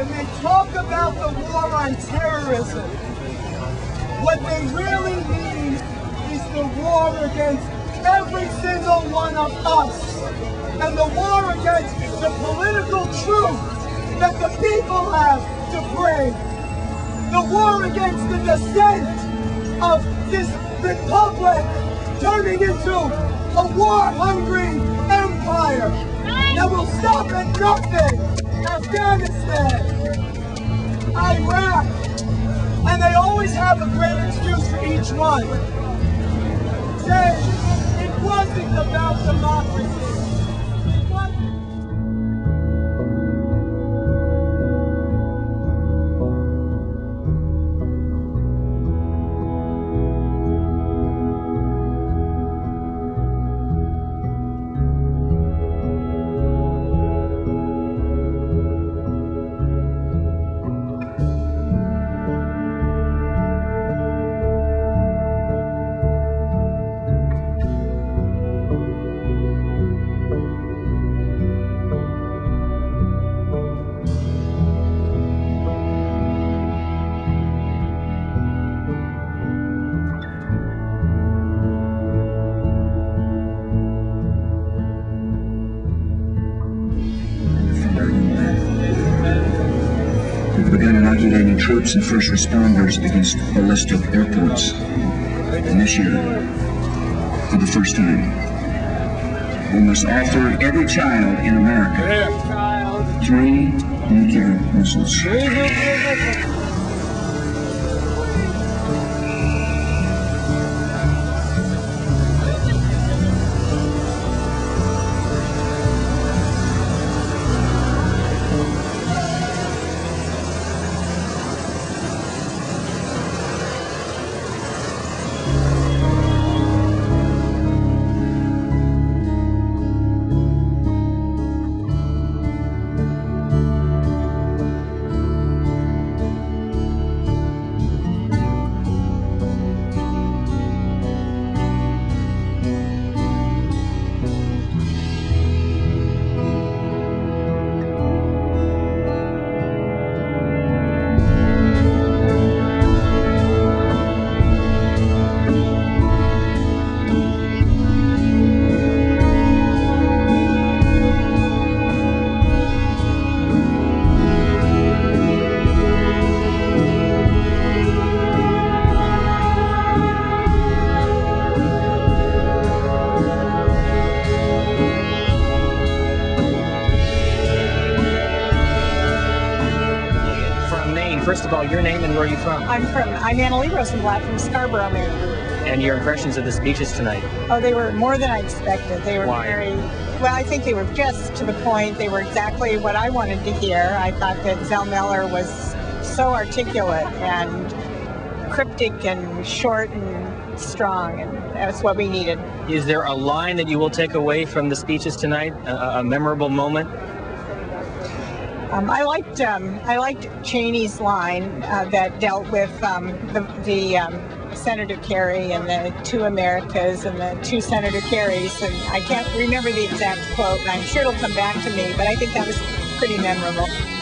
When they talk about the war on terrorism, what they really mean is the war against every single one of us, and the war against the political truth that the people have to bring, the war against the descent of this republic turning into a war-hungry empire that will stop at nothing. Afghanistan, Iraq, and they always have a great excuse for each one. Say, it wasn't about democracy. Troops and first responders against ballistic airports. And this year, for the first time, we must offer every child in America 3 nuclear missiles. First of all, your name and where are you from? I'm Anna Lee Rosenblatt from Scarborough, Maryland. And your impressions of the speeches tonight? Oh, they were more than I expected. They were well, I think they were just to the point. They were exactly what I wanted to hear. I thought that Zell Miller was so articulate and cryptic and short and strong, and that's what we needed. Is there a line that you will take away from the speeches tonight, a memorable moment? I liked Cheney's line that dealt with the Senator Kerry and the two Americas and the two Senator Kerrys, and I can't remember the exact quote, and I'm sure it'll come back to me, but I think that was pretty memorable.